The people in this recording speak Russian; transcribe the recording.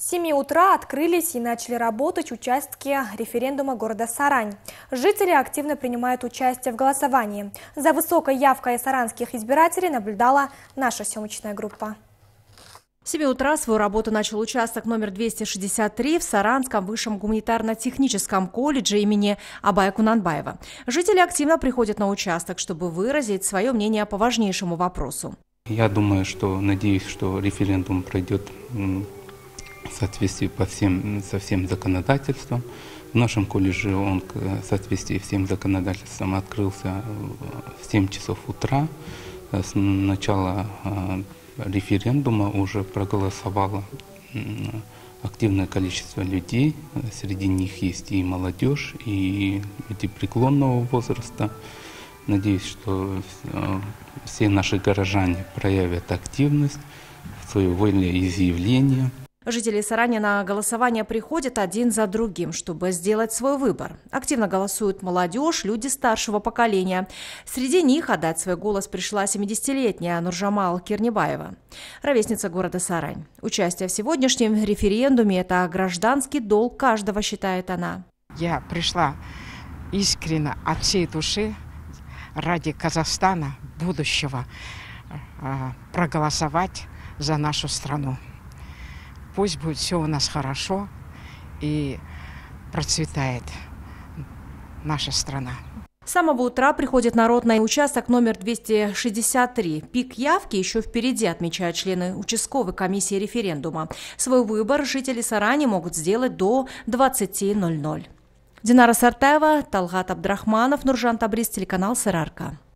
С 7 утра открылись и начали работать участки референдума города Сарань. Жители активно принимают участие в голосовании. За высокой явкой саранских избирателей наблюдала наша съемочная группа. С 7 утра свою работу начал участок номер 263 в Саранском высшем гуманитарно-техническом колледже имени Абая Құнанбаева. Жители активно приходят на участок, чтобы выразить свое мнение по важнейшему вопросу. Я думаю, что, надеюсь, что референдум пройдет в соответствии со всем законодательством. В нашем колледже он в соответствии со всем законодательством открылся в 7 часов утра. С начала референдума уже проголосовало активное количество людей. Среди них есть и молодежь, и люди преклонного возраста. Надеюсь, что все наши горожане проявят активность, свое волеизъявление. Жители Сарани на голосование приходят один за другим, чтобы сделать свой выбор. Активно голосуют молодежь, люди старшего поколения. Среди них отдать свой голос пришла 70-летняя Нуржамал Кирнебаева, ровесница города Сарань. Участие в сегодняшнем референдуме – это гражданский долг каждого, считает она. Я пришла искренне от всей души ради Казахстана будущего проголосовать за нашу страну. Пусть будет все у нас хорошо и процветает наша страна. С самого утра приходит народ на участок номер 263. Пик явки еще впереди, отмечают члены участковой комиссии референдума. Свой выбор жители Сарани могут сделать до 20:00. Динара Сартаева, Талхат Абдрахманов, Нуржан Табрис, телеканал Сарыарқа.